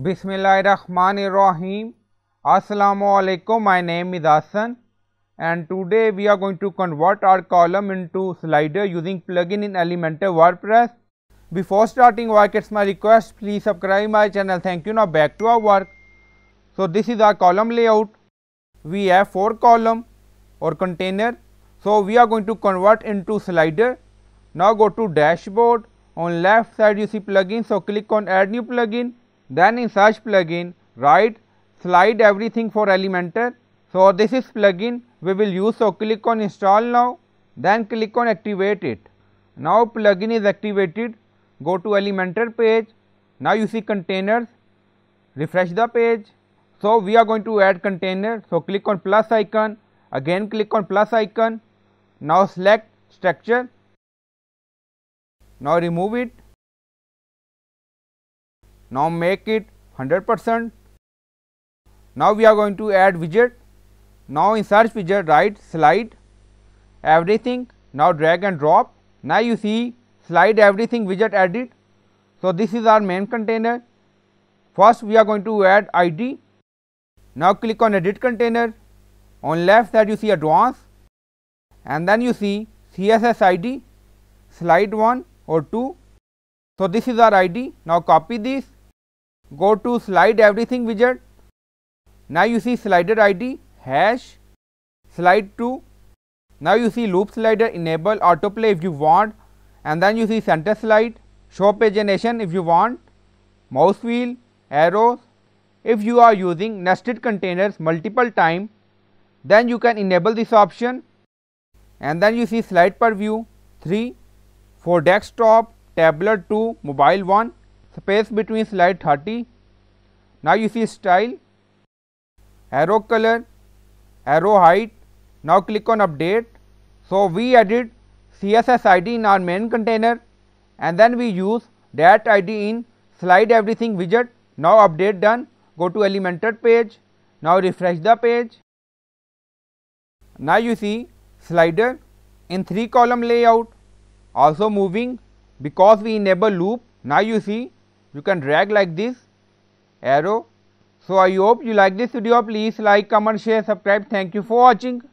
Bismillahirrahmanirrahim. Assalamu Alaikum. My name is Asan and today we are going to convert our column into slider using plugin in Elementor WordPress. Before starting work, it's my request, please subscribe my channel. Thank you. Now back to our work. So this is our column layout. We have 4 column or container. So we are going to convert into slider. Now go to dashboard. On left side you see plugin. So click on add new plugin. Then in search plugin, write slide everything for Elementor. So this is plugin we will use. So click on install now. Then click on activate it. Now plugin is activated. Go to Elementor page. Now you see containers. Refresh the page. So we are going to add container. So click on plus icon. Again click on plus icon. Now select structure. Now remove it. Now make it 100%. Now we are going to add widget. Now in search widget write slide everything. Now drag and drop. Now you see slide everything widget added. So this is our main container. First we are going to add ID. Now click on edit container. On left side you see advanced and then you see CSS ID slide 1 or 2. So this is our ID. Now copy this. Go to slide everything widget. Now you see slider ID hash slide 2. Now you see loop slider, enable autoplay if you want, and then you see center slide, show pagination if you want, mouse wheel, arrows. If you are using nested containers multiple times, then you can enable this option. And then you see slide per view 3 for desktop, tablet 2, mobile 1, space between slide 30. Now you see style, arrow color, arrow height. Now click on update. So we added CSS ID in our main container and then we use that ID in slide everything widget. Now update done. Go to Elementor page. Now refresh the page. Now you see slider in 3 column layout, also moving because we enable loop. Now you see you can drag like this, arrow. So I hope you like this video. Please like, comment, share, subscribe. Thank you for watching.